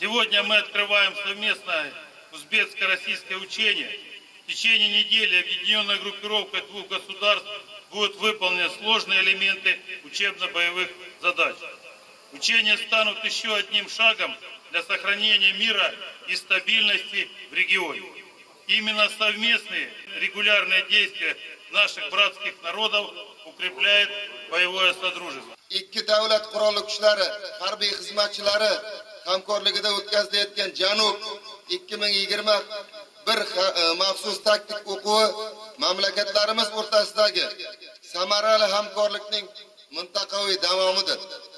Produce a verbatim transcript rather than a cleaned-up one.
Сегодня мы открываем совместное узбекско-российское учение. В течение недели объединенной группировкой двух государств будут выполнены сложные элементы учебно-боевых задач. Учения станут еще одним шагом для сохранения мира и стабильности в регионе. Именно совместные регулярные действия наших братских народов укрепляет боевое содружество. Ikki davlat qurolli kuchlari harbiy xizmatchilari hamkorligida o'tkazilayotgan Janub ikki ming yigirma bir maxsus taktik o'quvi mamlakatlarimiz o'rtasidagi samarali hamkorlikning mintaqaviy davomidir.